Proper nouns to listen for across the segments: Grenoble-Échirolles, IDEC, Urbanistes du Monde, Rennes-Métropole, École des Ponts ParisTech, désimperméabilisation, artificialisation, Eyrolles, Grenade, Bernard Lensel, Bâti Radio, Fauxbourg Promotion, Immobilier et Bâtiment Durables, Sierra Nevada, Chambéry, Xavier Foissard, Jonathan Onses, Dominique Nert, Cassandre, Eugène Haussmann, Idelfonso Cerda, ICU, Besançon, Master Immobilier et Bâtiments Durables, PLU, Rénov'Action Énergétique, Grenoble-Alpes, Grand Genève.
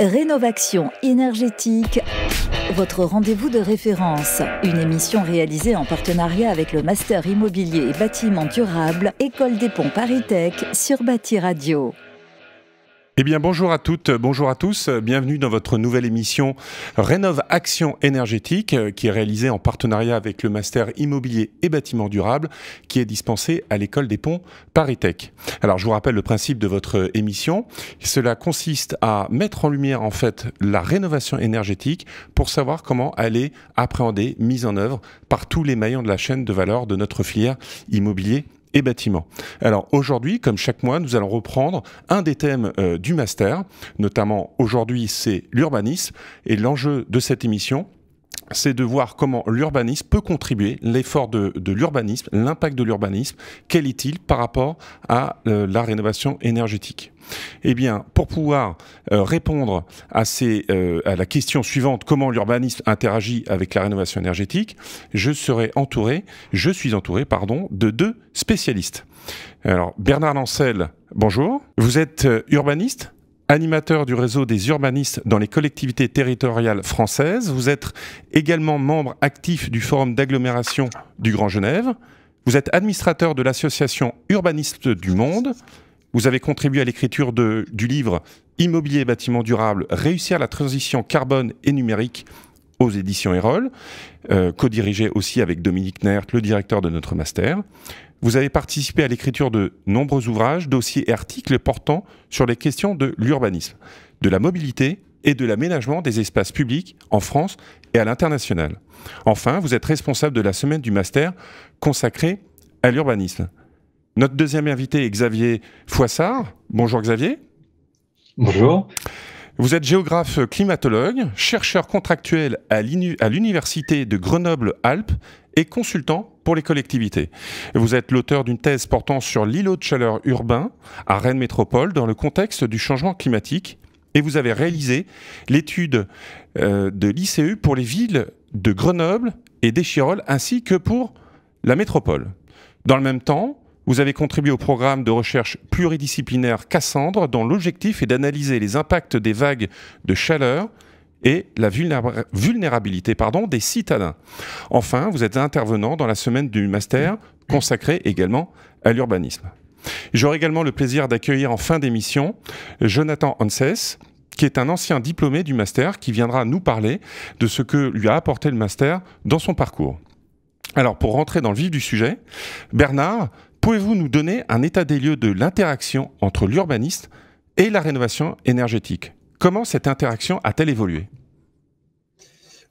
Rénov'Action Énergétique, votre rendez-vous de référence. Une émission réalisée en partenariat avec le Master Immobilier et Bâtiments Durables, École des Ponts ParisTech sur Bâti Radio. Eh bien bonjour à toutes, bonjour à tous, bienvenue dans votre nouvelle émission Rénov'Action Énergétique qui est réalisée en partenariat avec le Master Immobilier et Bâtiments Durables qui est dispensé à l'École des Ponts ParisTech. Alors je vous rappelle le principe de votre émission, cela consiste à mettre en lumière en fait la rénovation énergétique pour savoir comment elle est appréhendée, mise en œuvre par tous les maillons de la chaîne de valeur de notre filière immobilier et bâtiments. Alors aujourd'hui, comme chaque mois, nous allons reprendre un des thèmes du master, notamment aujourd'hui c'est l'urbanisme, et l'enjeu de cette émission c'est de voir comment l'urbanisme peut contribuer, l'effort de l'urbanisme, l'impact de l'urbanisme, quel est-il par rapport à la rénovation énergétique. Eh bien, pour pouvoir répondre à la question suivante, comment l'urbanisme interagit avec la rénovation énergétique, je suis entouré, de deux spécialistes. Alors, Bernard Lensel, bonjour. Vous êtes urbaniste, animateur du réseau des urbanistes dans les collectivités territoriales françaises. Vous êtes également membre actif du Forum d'agglomération du Grand Genève. Vous êtes administrateur de l'association Urbanistes du Monde. Vous avez contribué à l'écriture du livre « Immobilier et bâtiments durables, réussir la transition carbone et numérique » aux éditions Eyrolles, co-dirigé aussi avec Dominique Nert, le directeur de notre master. Vous avez participé à l'écriture de nombreux ouvrages, dossiers et articles portant sur les questions de l'urbanisme, de la mobilité et de l'aménagement des espaces publics en France et à l'international. Enfin, vous êtes responsable de la semaine du master consacrée à l'urbanisme. Notre deuxième invité est Xavier Foissard. Bonjour Xavier. Bonjour. Vous êtes géographe climatologue, chercheur contractuel à l'université de Grenoble-Alpes et consultant pour les collectivités. Vous êtes l'auteur d'une thèse portant sur l'îlot de chaleur urbain à Rennes-Métropole dans le contexte du changement climatique et vous avez réalisé l'étude de l'ICE pour les villes de Grenoble et d'Échirolles ainsi que pour la métropole. Dans le même temps, vous avez contribué au programme de recherche pluridisciplinaire Cassandre dont l'objectif est d'analyser les impacts des vagues de chaleur et la vulnérabilité des citadins. Enfin, vous êtes intervenant dans la semaine du master consacrée également à l'urbanisme. J'aurai également le plaisir d'accueillir en fin d'émission Jonathan Onses, qui est un ancien diplômé du master qui viendra nous parler de ce que lui a apporté le master dans son parcours. Alors pour rentrer dans le vif du sujet, Bernard, pouvez-vous nous donner un état des lieux de l'interaction entre l'urbanisme et la rénovation énergétique ? Comment cette interaction a-t-elle évolué ?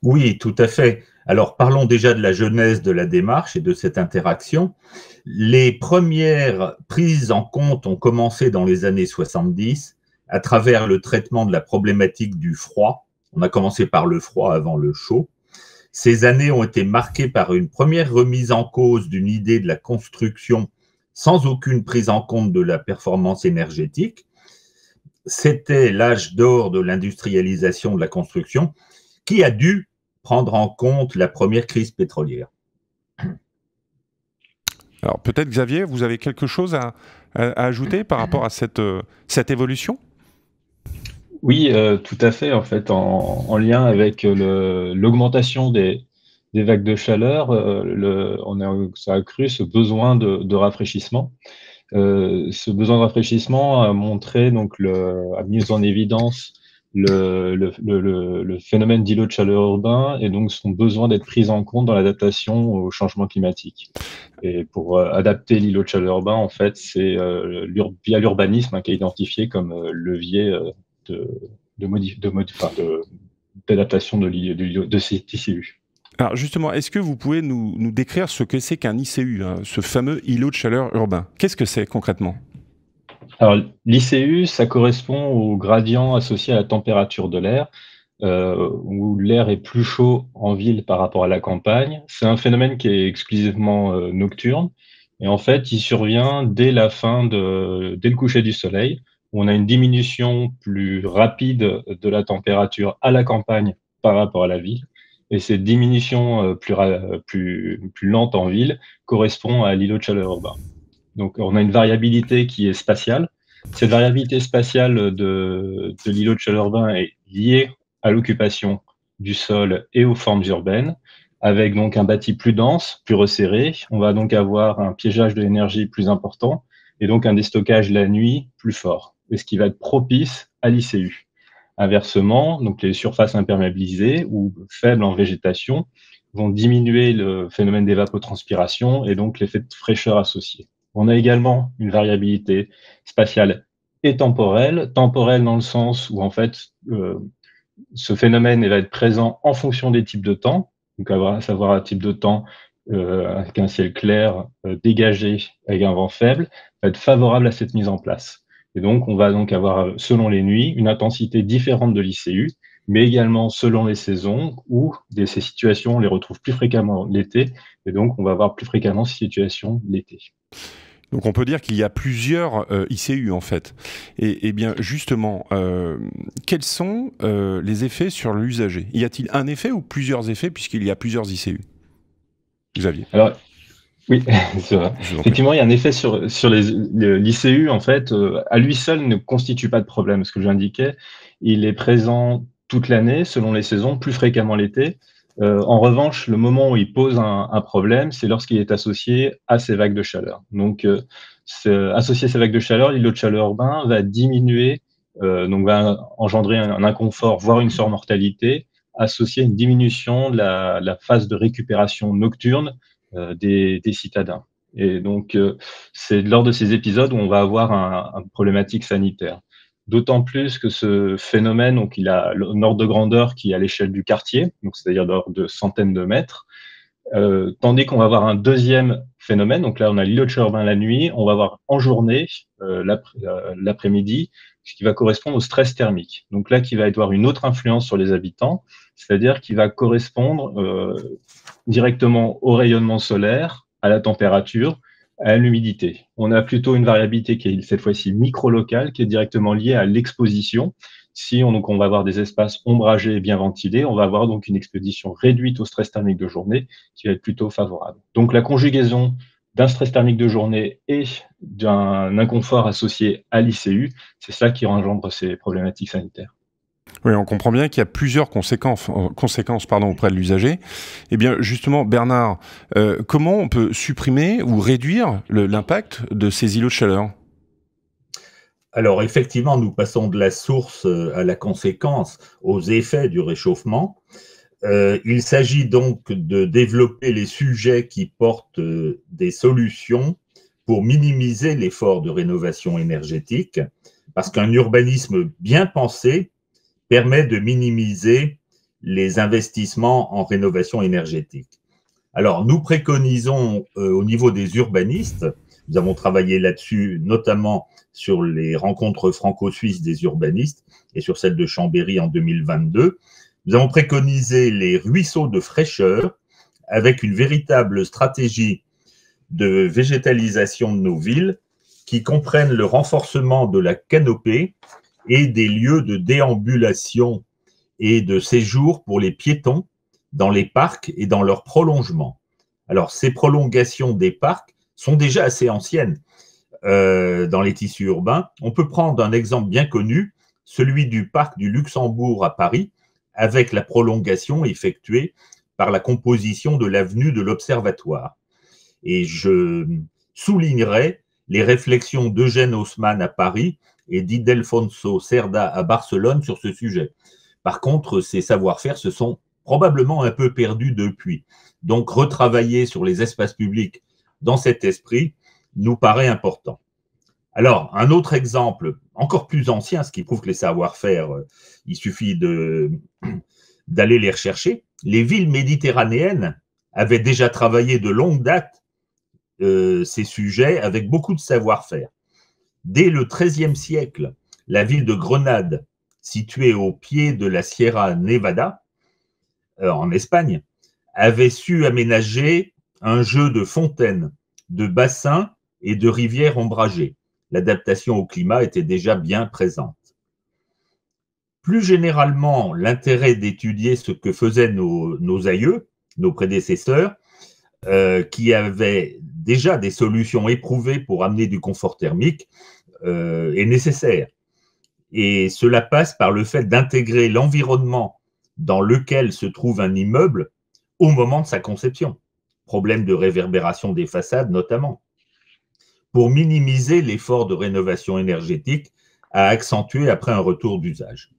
Oui, tout à fait. Alors, parlons déjà de la genèse de la démarche et de cette interaction. Les premières prises en compte ont commencé dans les années 70 à travers le traitement de la problématique du froid. On a commencé par le froid avant le chaud. Ces années ont été marquées par une première remise en cause d'une idée de la construction sans aucune prise en compte de la performance énergétique. C'était l'âge d'or de l'industrialisation de la construction qui a dû prendre en compte la première crise pétrolière. Alors peut-être, Xavier, vous avez quelque chose à ajouter par rapport à cette évolution ? Oui, tout à fait. En fait, en lien avec l'augmentation des vagues de chaleur, ça a cru ce besoin de rafraîchissement. Ce besoin de rafraîchissement a montré, donc, a mis en évidence le phénomène d'îlot de chaleur urbain et donc son besoin d'être pris en compte dans l'adaptation au changement climatique. Et pour adapter l'îlot de chaleur urbain, en fait, c'est via l'urbanisme qui est identifié comme levier d'adaptation de ces ICU. Alors justement, est-ce que vous pouvez nous décrire ce que c'est qu'un ICU, hein, ce fameux îlot de chaleur urbain? Qu'est-ce que c'est concrètement? Alors l'ICU, ça correspond au gradient associé à la température de l'air, où l'air est plus chaud en ville par rapport à la campagne. C'est un phénomène qui est exclusivement nocturne, et en fait, il survient dès le coucher du soleil. On a une diminution plus rapide de la température à la campagne par rapport à la ville. Et cette diminution plus lente en ville correspond à l'îlot de chaleur urbain. Donc, on a une variabilité qui est spatiale, Cette variabilité spatiale de l'îlot de Châleur-Vain est liée à l'occupation du sol et aux formes urbaines, avec donc un bâti plus dense, plus resserré. On va donc avoir un piégeage de l'énergie plus important et donc un déstockage la nuit plus fort, et ce qui va être propice à l'ICU. Inversement, donc les surfaces imperméabilisées ou faibles en végétation vont diminuer le phénomène d'évapotranspiration et donc l'effet de fraîcheur associé. On a également une variabilité spatiale et temporelle, temporelle dans le sens où en fait ce phénomène va être présent en fonction des types de temps, donc à savoir un type de temps avec un ciel clair, dégagé, avec un vent faible, va être favorable à cette mise en place. Et donc on va donc avoir, selon les nuits, une intensité différente de l'ICU, mais également selon les saisons où ces situations, on les retrouve plus fréquemment l'été, et donc on va avoir plus fréquemment ces situations l'été. Donc on peut dire qu'il y a plusieurs ICU en fait. Et bien justement, quels sont les effets sur l'usager? Y a-t-il un effet ou plusieurs effets puisqu'il y a plusieurs ICU? Xavier? Alors, oui, c'est vrai. Effectivement, il y a un effet sur l'ICU en fait. À lui seul ne constitue pas de problème, ce que j'indiquais. Il est présent toute l'année, selon les saisons, plus fréquemment l'été. En revanche, le moment où il pose un problème, c'est lorsqu'il est associé à ces vagues de chaleur. Donc, associé à ces vagues de chaleur, l'îlot de chaleur urbain va diminuer, donc va engendrer un inconfort, voire une surmortalité, associé à une diminution de la phase de récupération nocturne des citadins. Et donc, c'est lors de ces épisodes où on va avoir une problématique sanitaire. D'autant plus que ce phénomène, donc il a une ordre de grandeur qui est à l'échelle du quartier, c'est-à-dire de centaines de mètres, tandis qu'on va avoir un deuxième phénomène, donc là on a l'îlot de Châleur-Vain la nuit, on va avoir en journée, l'après-midi, ce qui va correspondre au stress thermique. Donc là qui va avoir une autre influence sur les habitants, c'est-à-dire qui va correspondre directement au rayonnement solaire, à la température, à l'humidité. On a plutôt une variabilité qui est cette fois-ci micro-locale, qui est directement liée à l'exposition. Si on va avoir des espaces ombragés et bien ventilés, on va avoir donc une exposition réduite au stress thermique de journée qui va être plutôt favorable. Donc la conjugaison d'un stress thermique de journée et d'un inconfort associé à l'ICU, c'est ça qui engendre ces problématiques sanitaires. Oui, on comprend bien qu'il y a plusieurs conséquences, auprès de l'usager. Eh bien, justement, Bernard, comment on peut supprimer ou réduire l'impact de ces îlots de chaleur? Alors, effectivement, nous passons de la source à la conséquence, aux effets du réchauffement. Il s'agit donc de développer les sujets qui portent des solutions pour minimiser l'effort de rénovation énergétique, parce qu'un urbanisme bien pensé permet de minimiser les investissements en rénovation énergétique. Alors, nous préconisons au niveau des urbanistes, nous avons travaillé là-dessus, notamment sur les rencontres franco-suisses des urbanistes et sur celle de Chambéry en 2022, nous avons préconisé les ruisseaux de fraîcheur avec une véritable stratégie de végétalisation de nos villes qui comprennent le renforcement de la canopée et des lieux de déambulation et de séjour pour les piétons dans les parcs et dans leurs prolongements. Alors, ces prolongations des parcs sont déjà assez anciennes dans les tissus urbains. On peut prendre un exemple bien connu, celui du parc du Luxembourg à Paris, avec la prolongation effectuée par la composition de l'avenue de l'Observatoire. Et je soulignerai les réflexions d'Eugène Haussmann à Paris et d'Idelfonso Cerda à Barcelone sur ce sujet. Par contre, ces savoir-faire se sont probablement un peu perdus depuis. Donc, retravailler sur les espaces publics dans cet esprit nous paraît important. Alors, un autre exemple, encore plus ancien, ce qui prouve que les savoir-faire, il suffit d'aller les rechercher. Les villes méditerranéennes avaient déjà travaillé de longue date ces sujets avec beaucoup de savoir-faire. Dès le XIIIe siècle, la ville de Grenade, située au pied de la Sierra Nevada, en Espagne, avait su aménager un jeu de fontaines, de bassins et de rivières ombragées. L'adaptation au climat était déjà bien présente. Plus généralement, l'intérêt d'étudier ce que faisaient nos aïeux, nos prédécesseurs, qui avaient déjà des solutions éprouvées pour amener du confort thermique est nécessaire. Et cela passe par le fait d'intégrer l'environnement dans lequel se trouve un immeuble au moment de sa conception. Problème de réverbération des façades notamment. Pour minimiser l'effort de rénovation énergétique à accentuer après un retour d'usage.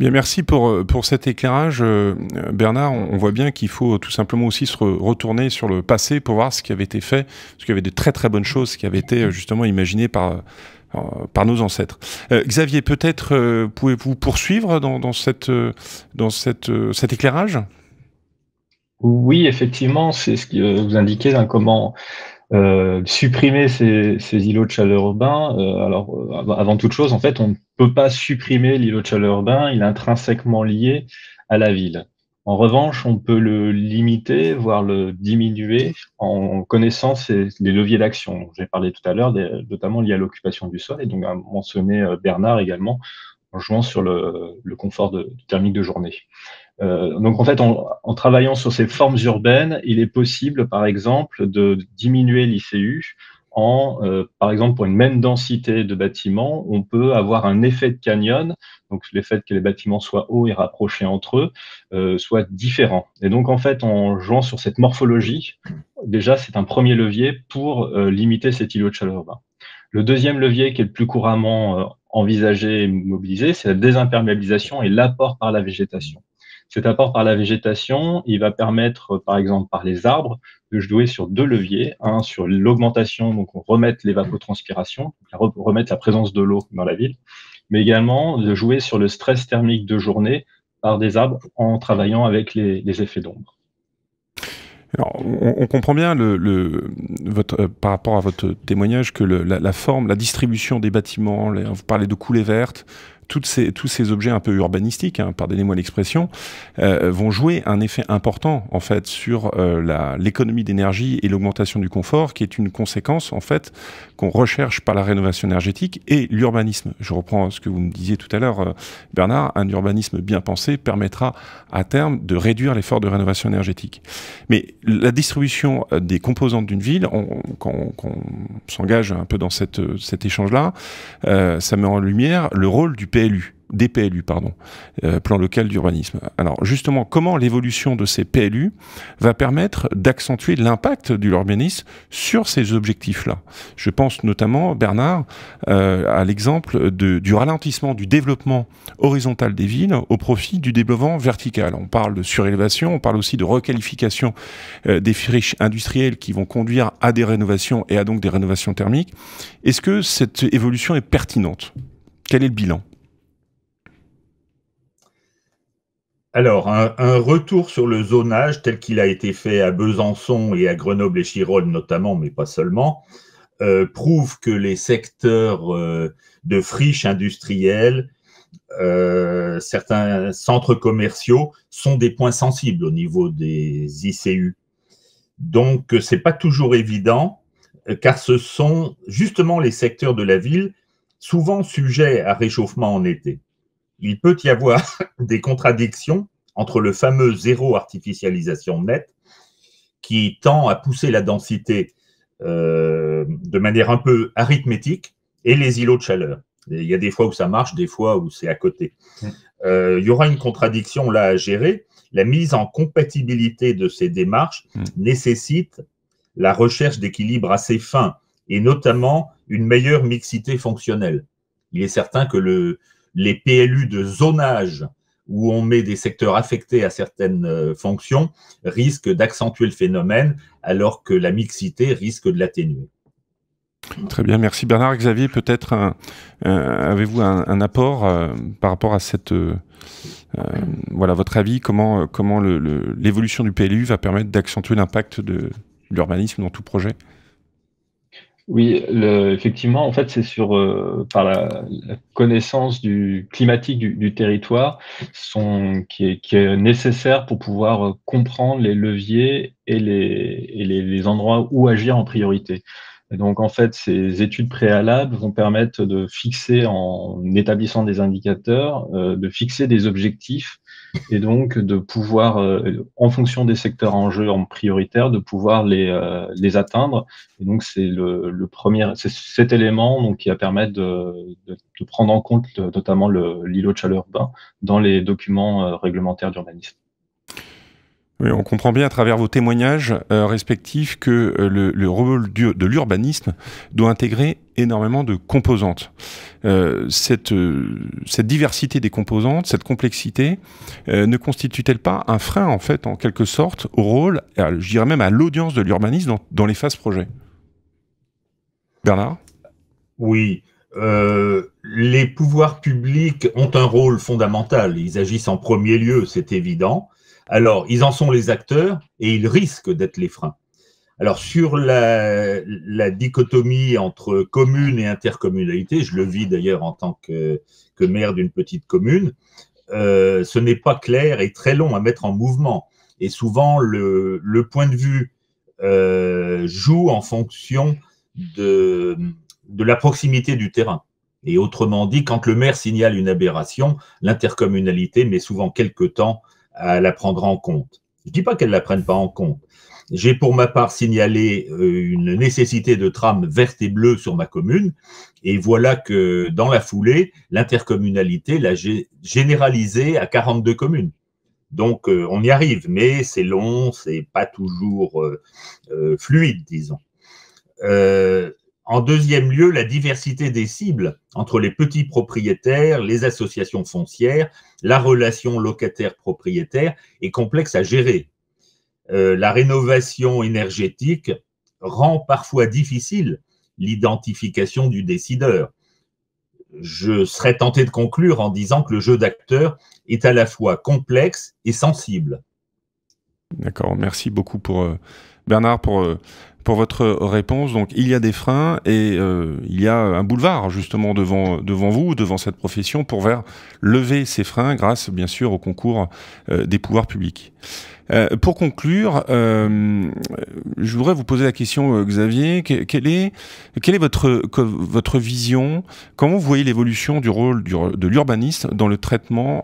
Bien, merci pour cet éclairage, Bernard. On voit bien qu'il faut tout simplement aussi se retourner sur le passé pour voir ce qui avait été fait, parce qu'il y avait de très très bonnes choses qui avaient été justement imaginées par nos ancêtres. Xavier, peut-être pouvez-vous poursuivre dans cet éclairage? Oui, effectivement, c'est ce que vous indiquez, hein, comment... supprimer ces îlots de chaleur urbain. Avant toute chose, en fait, on ne peut pas supprimer l'îlot de chaleur urbain, il est intrinsèquement lié à la ville. En revanche, on peut le limiter, voire le diminuer, en connaissant les leviers d'action. J'ai parlé tout à l'heure, notamment liés à l'occupation du sol, et donc à mentionner Bernard également, en jouant sur le confort thermique de journée. Donc en fait, en travaillant sur ces formes urbaines, il est possible, par exemple, de diminuer l'ICU. Par exemple, pour une même densité de bâtiments, on peut avoir un effet de canyon, donc le fait que les bâtiments soient hauts et rapprochés entre eux, soit différent. Et donc en fait, en jouant sur cette morphologie, déjà c'est un premier levier pour limiter cet îlot de chaleur urbain. Le deuxième levier qui est le plus couramment envisagé et mobilisé, c'est la désimperméabilisation et l'apport par la végétation. Cet apport par la végétation, il va permettre, par exemple, par les arbres, de jouer sur deux leviers. Un, sur l'augmentation, donc on remet l'évapotranspiration, remettre la présence de l'eau dans la ville, mais également de jouer sur le stress thermique de journée par des arbres en travaillant avec les effets d'ombre. Alors, on comprend bien par rapport à votre témoignage que la forme, la distribution des bâtiments, vous parlez de coulées vertes, tous ces objets un peu urbanistiques, hein, pardonnez-moi l'expression, vont jouer un effet important en fait sur l'économie d'énergie et l'augmentation du confort, qui est une conséquence en fait qu'on recherche par la rénovation énergétique et l'urbanisme. Je reprends ce que vous me disiez tout à l'heure, Bernard, un urbanisme bien pensé permettra à terme de réduire l'effort de rénovation énergétique. Mais la distribution des composantes d'une ville, quand on s'engage un peu dans cet échange-là, ça met en lumière le rôle du des PLU, pardon, plan local d'urbanisme. Alors justement, comment l'évolution de ces PLU va permettre d'accentuer l'impact de l'urbanisme sur ces objectifs-là? Je pense notamment, Bernard, à l'exemple du ralentissement du développement horizontal des villes au profit du développement vertical. On parle de surélévation, on parle aussi de requalification des friches industrielles qui vont conduire à des rénovations et à donc des rénovations thermiques. Est-ce que cette évolution est pertinente? Quel est le bilan? Alors, un retour sur le zonage tel qu'il a été fait à Besançon et à Grenoble-Échirolles notamment, mais pas seulement, prouve que les secteurs de friches industrielles, certains centres commerciaux sont des points sensibles au niveau des ICU. Donc, ce n'est pas toujours évident, car ce sont justement les secteurs de la ville souvent sujet à réchauffement en été. Il peut y avoir des contradictions entre le fameux zéro artificialisation net qui tend à pousser la densité de manière un peu arithmétique et les îlots de chaleur. Et il y a des fois où ça marche, des fois où c'est à côté. Il y aura une contradiction là à gérer. La mise en compatibilité de ces démarches nécessite la recherche d'équilibres assez fins et notamment une meilleure mixité fonctionnelle. Il est certain que les PLU de zonage, où on met des secteurs affectés à certaines fonctions, risquent d'accentuer le phénomène, alors que la mixité risque de l'atténuer. Très bien, merci Bernard. Xavier, peut-être avez-vous un apport par rapport à voilà, votre avis, comment l'évolution du PLU va permettre d'accentuer l'impact de l'urbanisme dans tout projet? Oui, effectivement, en fait, c'est par la connaissance climatique du territoire qui est nécessaire pour pouvoir comprendre les leviers et les endroits où agir en priorité. Et donc, en fait, ces études préalables vont permettre de fixer, en établissant des indicateurs, de fixer des objectifs et donc de pouvoir, en fonction des secteurs en jeu en prioritaire, de pouvoir les atteindre. Et donc, c'est cet élément donc, qui va permettre de prendre en compte notamment l'îlot de chaleur urbain dans les documents réglementaires d'urbanisme. Oui, on comprend bien à travers vos témoignages respectifs que le rôle de l'urbanisme doit intégrer énormément de composantes. Cette diversité des composantes, cette complexité, ne constitue-t-elle pas un frein, en fait, en quelque sorte, au rôle, je dirais même à l'audience de l'urbanisme dans les phases projet? Bernard? Oui. Les pouvoirs publics ont un rôle fondamental. Ils agissent en premier lieu, c'est évident. Alors, ils en sont les acteurs et ils risquent d'être les freins. Alors, sur la dichotomie entre commune et intercommunalité, je le vis d'ailleurs en tant que maire d'une petite commune, ce n'est pas clair et très long à mettre en mouvement. Et souvent, le point de vue joue en fonction de la proximité du terrain. Et autrement dit, quand le maire signale une aberration, l'intercommunalité met souvent quelques temps à la prendre en compte. Je ne dis pas qu'elle ne la prenne pas en compte. J'ai pour ma part signalé une nécessité de trame verte et bleue sur ma commune, et voilà que dans la foulée, l'intercommunalité l'a généralisée à 42 communes. Donc on y arrive, mais c'est long, c'est pas toujours fluide, disons. En deuxième lieu, la diversité des cibles entre les petits propriétaires, les associations foncières, la relation locataire-propriétaire est complexe à gérer. La rénovation énergétique rend parfois difficile l'identification du décideur. Je serais tenté de conclure en disant que le jeu d'acteurs est à la fois complexe et sensible. D'accord, merci beaucoup pour Bernard, pour votre réponse. Donc, il y a des freins et il y a un boulevard, justement, devant vous, devant cette profession, pour lever ces freins grâce, bien sûr, au concours des pouvoirs publics. Pour conclure, je voudrais vous poser la question, Xavier, quelle est votre vision? Comment vous voyez l'évolution du rôle de l'urbaniste dans le traitement,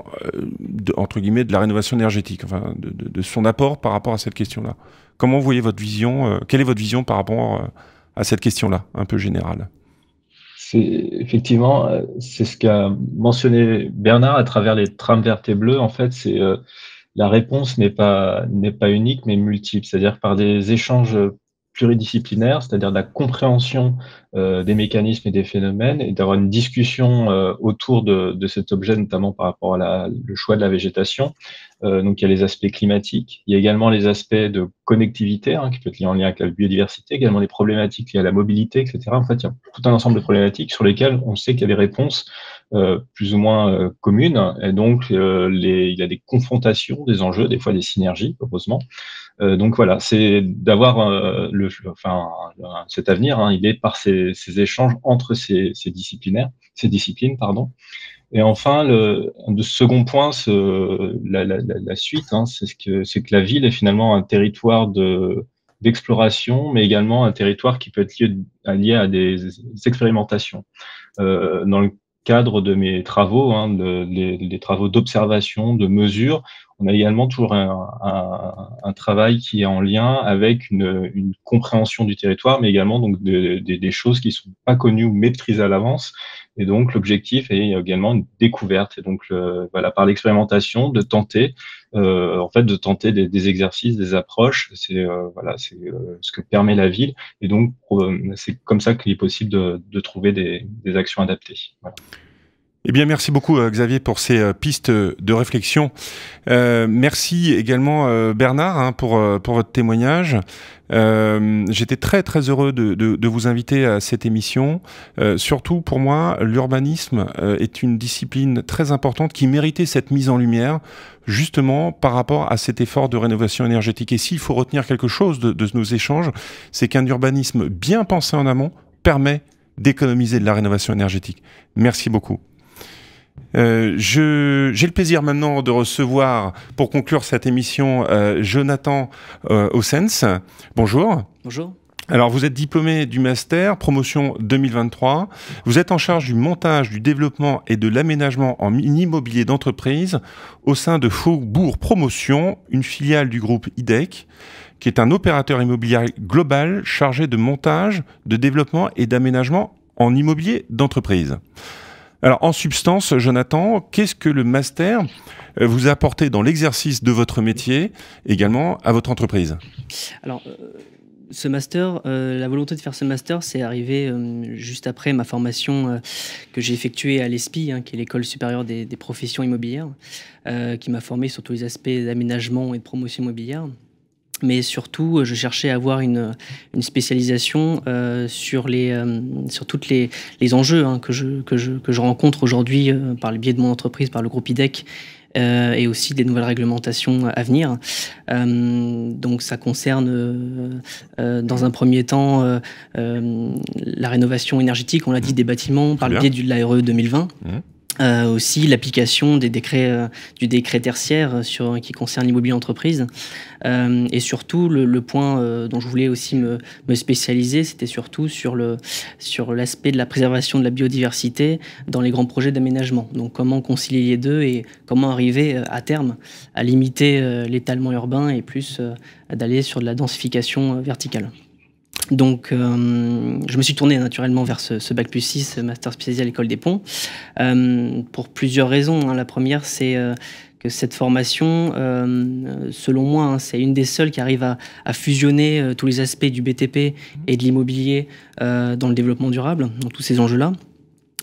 entre guillemets, de la rénovation énergétique, enfin, de son apport par rapport à cette question-là? Comment vous voyez votre vision? Quelle est votre vision par rapport à cette question-là, un peu générale? Effectivement, c'est ce qu'a mentionné Bernard à travers les trames vertes et bleues. En fait, c'est... la réponse n'est pas unique, mais multiple, c'est-à-dire par des échanges pluridisciplinaires, c'est-à-dire de la compréhension des mécanismes et des phénomènes, et d'avoir une discussion autour de cet objet, notamment par rapport à le choix de la végétation. Donc, il y a les aspects climatiques, il y a également les aspects de connectivité, hein, qui peut être lié en lien avec la biodiversité, également les problématiques liées à la mobilité, etc. En fait, il y a tout un ensemble de problématiques sur lesquelles on sait qu'il y a des réponses plus ou moins communes, et donc il y a des confrontations, des enjeux, des fois des synergies, heureusement. Donc voilà, c'est d'avoir cet avenir, hein, il est par ces échanges entre ces disciplines. Et enfin, le second point, la suite, hein, c'est que la ville est finalement un territoire d'exploration, mais également un territoire qui peut être lié à des expérimentations. Dans le cadre de mes travaux, hein, des travaux d'observation, de mesure, on a également toujours un travail qui est en lien avec une compréhension du territoire, mais également donc des choses qui ne sont pas connues ou maîtrisées à l'avance. Et donc, l'objectif est également une découverte. Et donc, voilà, par l'expérimentation, de tenter, des exercices, des approches. C'est ce que permet la ville. Et donc, c'est comme ça qu'il est possible de trouver des actions adaptées. Voilà. Eh bien, merci beaucoup Xavier pour ces pistes de réflexion. Merci également Bernard, hein, pour votre témoignage. J'étais très heureux de vous inviter à cette émission. Surtout pour moi, l'urbanisme est une discipline très importante qui méritait cette mise en lumière, justement par rapport à cet effort de rénovation énergétique. Et s'il faut retenir quelque chose de nos échanges, c'est qu'un urbanisme bien pensé en amont permet d'économiser de la rénovation énergétique. Merci beaucoup. J'ai le plaisir maintenant de recevoir, pour conclure cette émission, Jonathan Onses. Bonjour. Bonjour. Alors, vous êtes diplômé du Master, promotion 2023. Vous êtes en charge du montage, du développement et de l'aménagement en immobilier d'entreprise au sein de Fauxbourg Promotion, une filiale du groupe IDEC, qui est un opérateur immobilier global chargé de montage, de développement et d'aménagement en immobilier d'entreprise. Alors, en substance, Jonathan, qu'est-ce que le Master vous a apporté dans l'exercice de votre métier, également à votre entreprise? Alors, ce master, la volonté de faire ce master, c'est arrivé juste après ma formation que j'ai effectuée à l'ESPI, hein, qui est l'École supérieure des professions immobilières, qui m'a formé sur tous les aspects d'aménagement et de promotion immobilière. Mais surtout, je cherchais à avoir une spécialisation sur tous les enjeux hein, que je rencontre aujourd'hui par le biais de mon entreprise, par le groupe IDEC, et aussi des nouvelles réglementations à venir. Donc ça concerne dans un premier temps la rénovation énergétique, on l'a dit, des bâtiments par le biais de l'ARE 2020. Mmh. Aussi l'application des décrets du décret tertiaire qui concerne l'immobilier entreprise, et surtout le point dont je voulais aussi me spécialiser, c'était surtout sur l'aspect de la préservation de la biodiversité dans les grands projets d'aménagement. Donc comment concilier les deux et comment arriver à terme à limiter l'étalement urbain et plus d'aller sur de la densification verticale. Donc, je me suis tourné naturellement vers ce Bac+6, master spécialisé à l'École des Ponts, pour plusieurs raisons. Hein. La première, c'est que cette formation, selon moi, hein, c'est une des seules qui arrive à fusionner tous les aspects du BTP et de l'immobilier dans le développement durable, dans tous ces enjeux-là.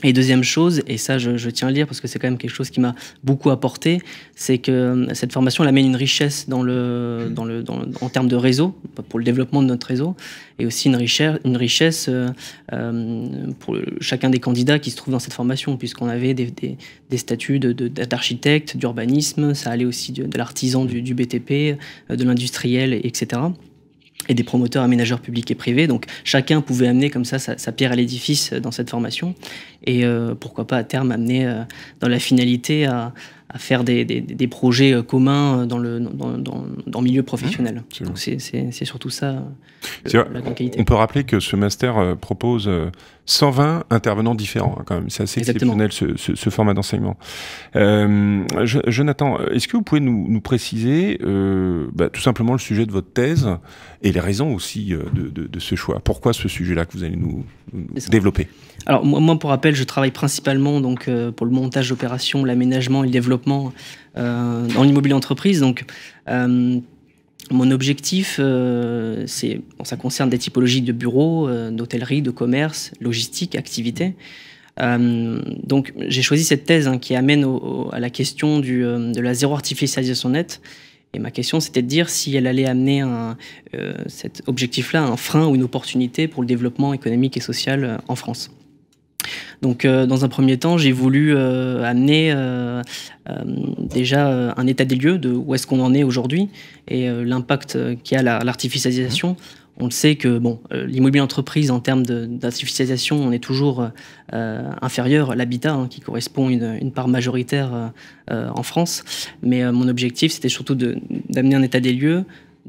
Et deuxième chose, et ça je tiens à le dire parce que c'est quand même quelque chose qui m'a beaucoup apporté, c'est que cette formation elle amène une richesse en termes de réseau, pour le développement de notre réseau, et aussi une richesse pour chacun des candidats qui se trouvent dans cette formation, puisqu'on avait des statuts d'architecte, d'urbanisme, ça allait aussi de l'artisan du BTP, de l'industriel, etc., et des promoteurs, aménageurs publics et privés. Donc chacun pouvait amener comme ça sa pierre à l'édifice dans cette formation et pourquoi pas à terme amener dans la finalité à faire des projets communs dans le milieu professionnel. Donc c'est surtout ça la grande qualité. On peut rappeler que ce master propose 120 intervenants différents quand même. C'est assez exceptionnel ce format d'enseignement. Jonathan, est-ce que vous pouvez nous préciser tout simplement le sujet de votre thèse et les raisons aussi de ce choix? Pourquoi ce sujet-là que vous allez nous développer? Alors moi, pour rappel, je travaille principalement donc, pour le montage d'opérations, l'aménagement et le développement dans l'immobilier entreprise. Donc, mon objectif, ça concerne des typologies de bureaux, d'hôtellerie, de commerce, logistique, activité. Donc, j'ai choisi cette thèse hein, qui amène à la question de la zéro artificialisation nette. Et ma question, c'était de dire si elle allait amener cet objectif-là, un frein ou une opportunité pour le développement économique et social en France. Donc, dans un premier temps, j'ai voulu amener déjà un état des lieux de où est-ce qu'on en est aujourd'hui et l'impact qu'il y a à l'artificialisation. On le sait que l'immobilier entreprise, en termes d'artificialisation, on est toujours inférieur à l'habitat, hein, qui correspond à une part majoritaire en France. Mais mon objectif, c'était surtout d'amener un état des lieux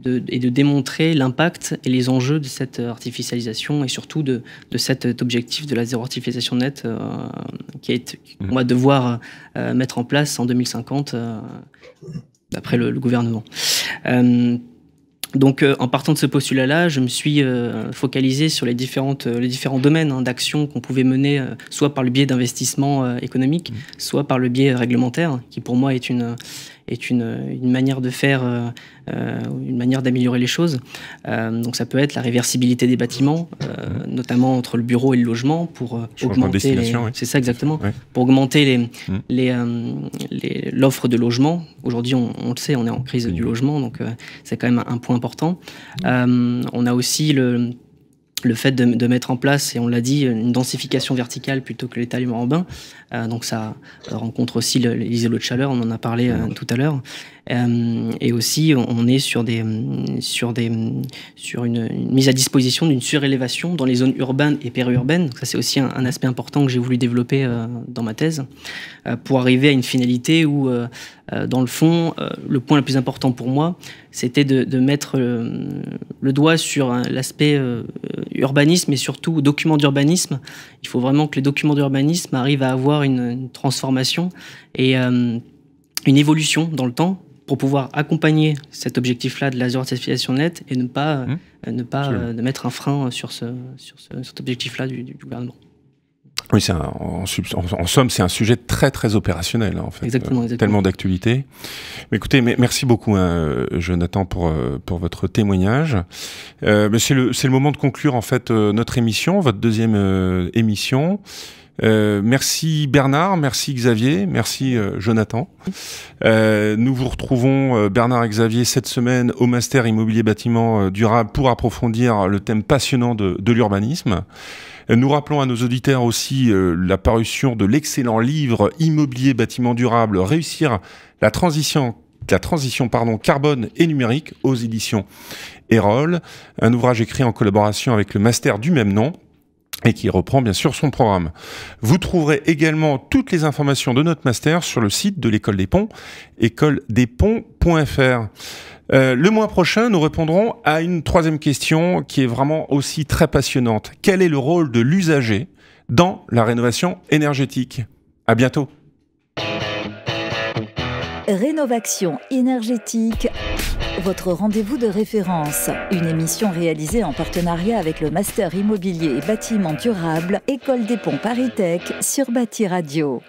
et de démontrer l'impact et les enjeux de cette artificialisation et surtout de cet objectif de la zéro artificialisation nette qu'on va devoir mettre en place en 2050 d'après le gouvernement. Donc, en partant de ce postulat-là, je me suis focalisé sur les différents domaines hein, d'action qu'on pouvait mener, soit par le biais d'investissements économiques, soit par le biais réglementaire, qui pour moi est une manière de faire, une manière d'améliorer les choses. Donc, ça peut être la réversibilité des bâtiments, notamment entre le bureau et le logement, pour augmenter l'offre de logement. Aujourd'hui, on le sait, on est en crise du logement, donc c'est quand même un point important. On a aussi le fait de mettre en place, et on l'a dit, une densification verticale plutôt que l'étalement urbain. Donc ça rencontre aussi les îlots de chaleur, on en a parlé tout à l'heure. Et aussi, on est sur une mise à disposition d'une surélévation dans les zones urbaines et périurbaines. Donc ça, c'est aussi un aspect important que j'ai voulu développer dans ma thèse, pour arriver à une finalité où, dans le fond, le point le plus important pour moi, c'était de mettre le doigt sur l'aspect urbanisme et surtout documents d'urbanisme. Il faut vraiment que les documents d'urbanisme arrivent à avoir une transformation et une évolution dans le temps pour pouvoir accompagner cet objectif-là de la certification nette et ne pas mettre un frein sur cet objectif-là du gouvernement. Oui, en somme, c'est un sujet très, très opérationnel, en fait. Exactement, exactement. Tellement d'actualité. Écoutez, merci beaucoup, Jonathan, pour votre témoignage. C'est le moment de conclure, en fait, notre émission, votre deuxième émission. Merci Bernard, merci Xavier, merci Jonathan. Nous vous retrouvons, Bernard et Xavier, cette semaine au Master Immobilier Bâtiments Durables pour approfondir le thème passionnant de l'urbanisme. Nous rappelons à nos auditeurs aussi la parution de l'excellent livre Immobilier Bâtiments Durables, réussir la transition carbone et numérique aux éditions Eyrolles, un ouvrage écrit en collaboration avec le master du même nom et qui reprend bien sûr son programme. Vous trouverez également toutes les informations de notre master sur le site de l'École des Ponts, écoledesponts.fr. Le mois prochain, nous répondrons à une troisième question qui est vraiment aussi très passionnante. Quel est le rôle de l'usager dans la rénovation énergétique? À bientôt. Rénov'Action énergétique, votre rendez-vous de référence. Une émission réalisée en partenariat avec le Master Immobilier et Bâtiments Durables, École des Ponts ParisTech sur Bâti Radio.